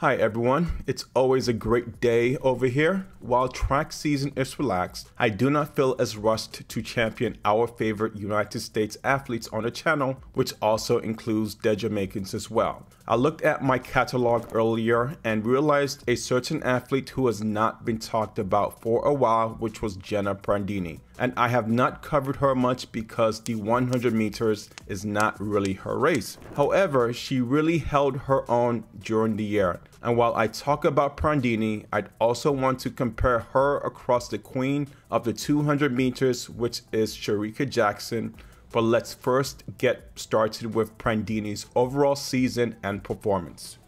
Hi everyone, it's always a great day over here. While track season is relaxed, I do not feel as rushed to champion our favorite United States athletes on the channel, which also includes the Jamaicans as well. I looked at my catalog earlier and realized a certain athlete who has not been talked about for a while, which was Jenna Prandini. And I have not covered her much because the 100 meters is not really her race. However, she really held her own during the year. And while I talk about Prandini, I'd also want to compare her across the queen of the 200 meters, which is Shericka Jackson. But let's first get started with Prandini's overall season and performance.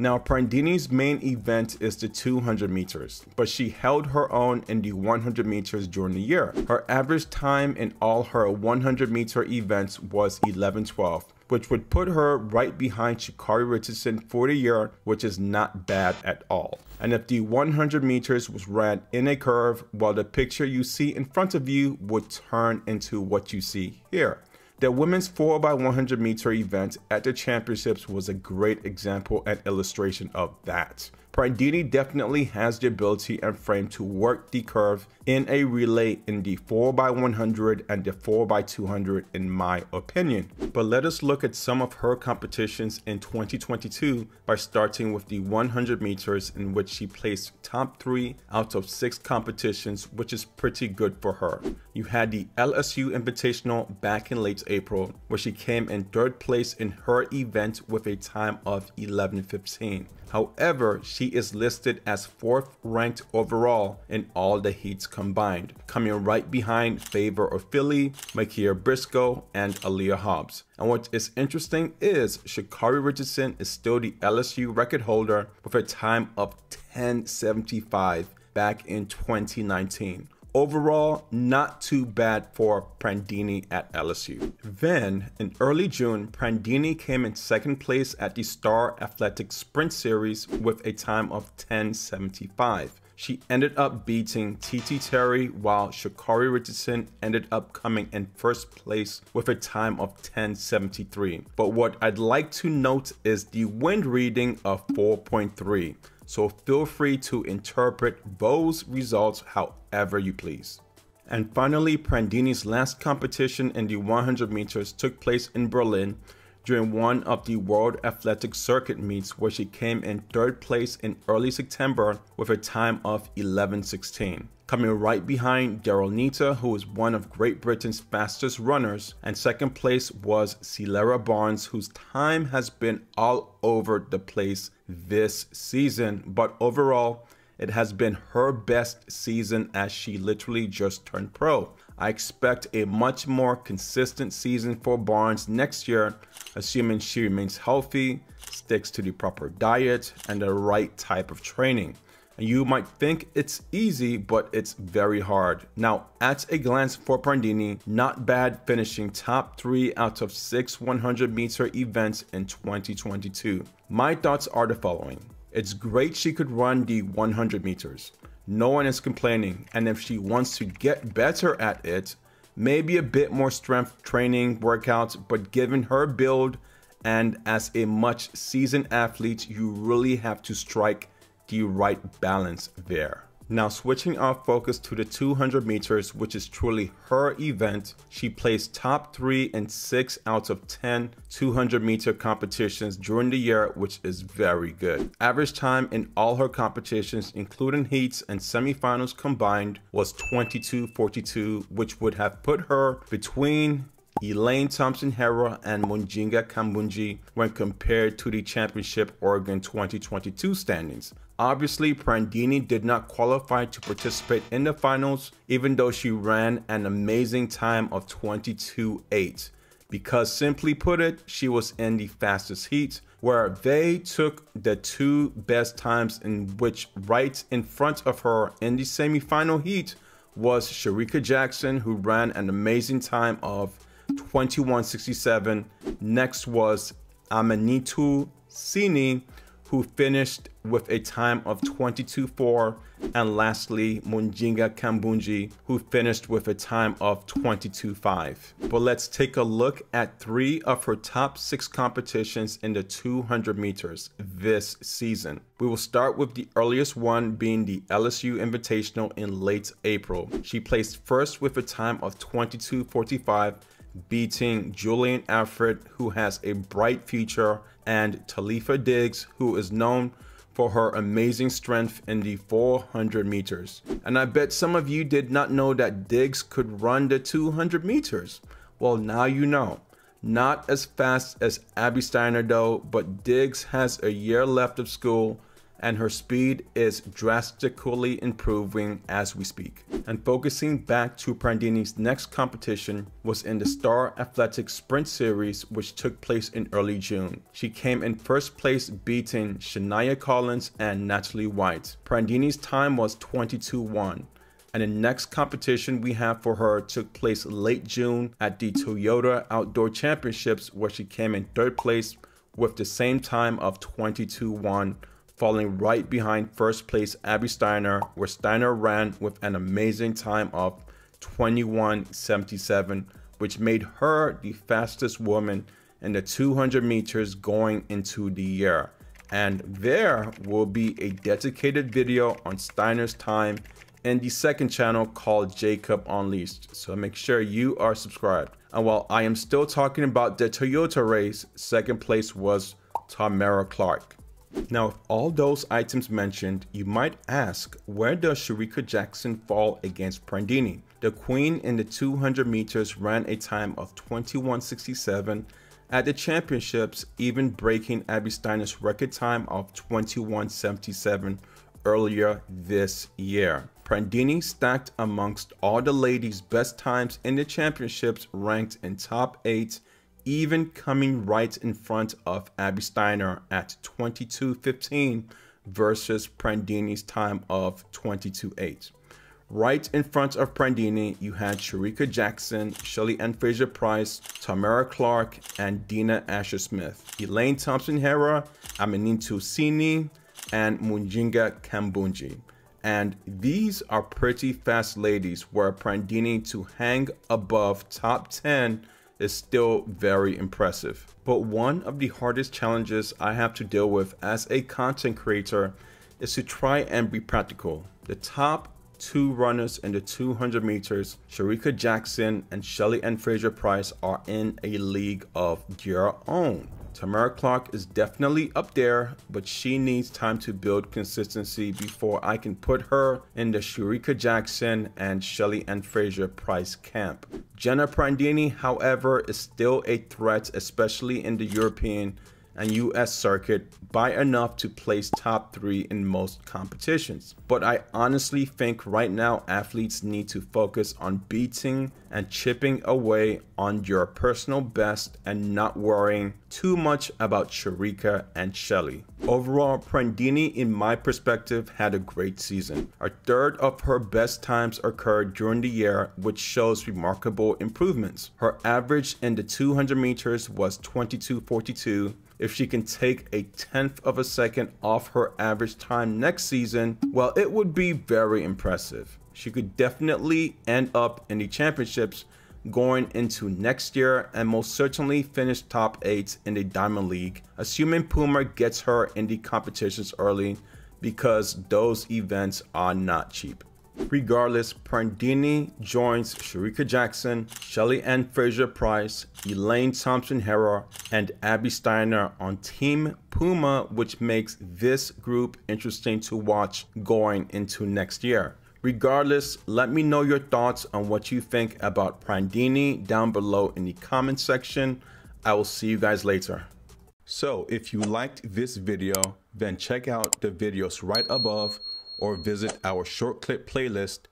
Now, Prandini's main event is the 200 meters, but she held her own in the 100 meters during the year. Her average time in all her 100 meter events was 11:12, which would put her right behind Sha'Carri Richardson for the year, which is not bad at all. And if the 100 meters was ran in a curve, well, the picture you see in front of you would turn into what you see here. The women's 4x100 meter event at the championships was a great example and illustration of that. Prandini definitely has the ability and frame to work the curve in a relay in the 4x100 and the 4x200 in my opinion. But let us look at some of her competitions in 2022 by starting with the 100 meters in which she placed top 3 out of 6 competitions, which is pretty good for her. You had the LSU Invitational back in late April, where she came in 3rd place in her event with a time of 11:15. However, she is listed as 4th ranked overall in all the heats combined, coming right behind Favour Ofili, Makiya Briscoe, and Aaliyah Hobbs. And what is interesting is Sha'Carri Richardson is still the LSU record holder with a time of 10:75 back in 2019. Overall, not too bad for Prandini at LSU. Then, in early June, Prandini came in 2nd place at the Star Athletic Sprint Series with a time of 10:75. She ended up beating TT Terry, while Sha'Carri Richardson ended up coming in 1st place with a time of 10:73. But what I'd like to note is the wind reading of 4.3. So feel free to interpret those results however you please. And finally, Prandini's last competition in the 100 meters took place in Berlin during one of the World Athletic Circuit meets, where she came in 3rd place in early September with a time of 11:16, coming right behind Daryll Neita, who is one of Great Britain's fastest runners, and 2nd place was Celera Barnes, whose time has been all over the place this season, but overall, it has been her best season as she literally just turned pro. I expect a much more consistent season for Barnes next year, assuming she remains healthy, sticks to the proper diet, and the right type of training. And you might think it's easy, but it's very hard. Now, at a glance for Prandini, not bad, finishing top 3 out of 6 100 meter events in 2022. My thoughts are the following. It's great she could run the 100 meters. No one is complaining, and if she wants to get better at it, maybe a bit more strength training workouts, but given her build and as a much seasoned athlete, you really have to strike the right balance there. Now, switching our focus to the 200 meters, which is truly her event, she placed top 3 in 6 out of 10 200 meter competitions during the year, which is very good. Average time in all her competitions, including heats and semifinals combined, was 22:42, which would have put her between Elaine Thompson-Herah and Mujinga Kambundji when compared to the Championship Oregon 2022 standings. Obviously, Prandini did not qualify to participate in the finals, even though she ran an amazing time of 22:08, because simply put it, she was in the fastest heat, where they took the 2 best times, in which right in front of her in the semifinal heat was Shericka Jackson, who ran an amazing time of 21:67. Next was Amanatu Sini, who finished with a time of 22.4, and lastly, Mujinga Kambundji, who finished with a time of 22.5. But let's take a look at three of her top six competitions in the 200 meters this season. We will start with the earliest one being the LSU Invitational in late April. She placed first with a time of 22.45, beating Julien Alfred, who has a bright future, and Talitha Diggs, who is known for her amazing strength in the 400 meters. And I bet some of you did not know that Diggs could run the 200 meters. Well, now you know. Not as fast as Abby Steiner though, but Diggs has a year left of school and her speed is drastically improving as we speak. And focusing back to Prandini's next competition was in the Star Athletic Sprint Series, which took place in early June. She came in first place, beating Shania Collins and Natalie White. Prandini's time was 22.1. And the next competition we have for her took place late June at the Toyota Outdoor Championships, where she came in third place with the same time of 22.1. falling right behind first place Abby Steiner, where Steiner ran with an amazing time of 21.77, which made her the fastest woman in the 200 meters going into the year. And there will be a dedicated video on Steiner's time in the second channel called Jacob Unleashed, so make sure you are subscribed. And while I am still talking about the Toyota race, second place was Tamara Clark. Now, with all those items mentioned, you might ask, where does Shericka Jackson fall against Prandini? The queen in the 200 meters ran a time of 21.67 at the championships, even breaking Abby Steiner's record time of 21.77 earlier this year. Prandini stacked amongst all the ladies' best times in the championships, ranked in top 8, even coming right in front of Abby Steiner at 22.15 versus Prandini's time of 22.8. Right in front of Prandini, you had Shericka Jackson, Shelly-Ann Fraser-Pryce, Tamara Clark, and Dina Asher Smith, Elaine Thompson-Herah, Aminin Tusini, and Mujinga Kambundji. And these are pretty fast ladies, where Prandini to hang above top 10 is still very impressive. But one of the hardest challenges I have to deal with as a content creator is to try and be practical. The top two runners in the 200 meters, Shericka Jackson and Shelly-Ann Fraser-Pryce, are in a league of their own. Tamara Clark is definitely up there, but she needs time to build consistency before I can put her in the Shericka Jackson and Shelly-Ann Fraser-Pryce camp. Jenna Prandini, however, is still a threat, especially in the European and US circuit, by enough to place top 3 in most competitions. But I honestly think right now athletes need to focus on beating and chipping away on your personal best and not worrying too much about Shericka and Shelly. Overall, Prandini, in my perspective, had a great season. A third of her best times occurred during the year, which shows remarkable improvements. Her average in the 200 meters was 22.42. If she can take a 1/10 of a second off her average time next season, well, it would be very impressive. She could definitely end up in the championships going into next year and most certainly finish top 8 in the Diamond League, assuming Puma gets her in the competitions early, because those events are not cheap. Regardless, Prandini joins Shericka Jackson, Shelly-Ann Fraser-Pryce, Elaine Thompson-Herah, and Abby Steiner on Team Puma, which makes this group interesting to watch going into next year. Regardless, let me know your thoughts on what you think about Prandini down below in the comment section. I will see you guys later. So if you liked this video, then check out the videos right above, or visit our short clip playlist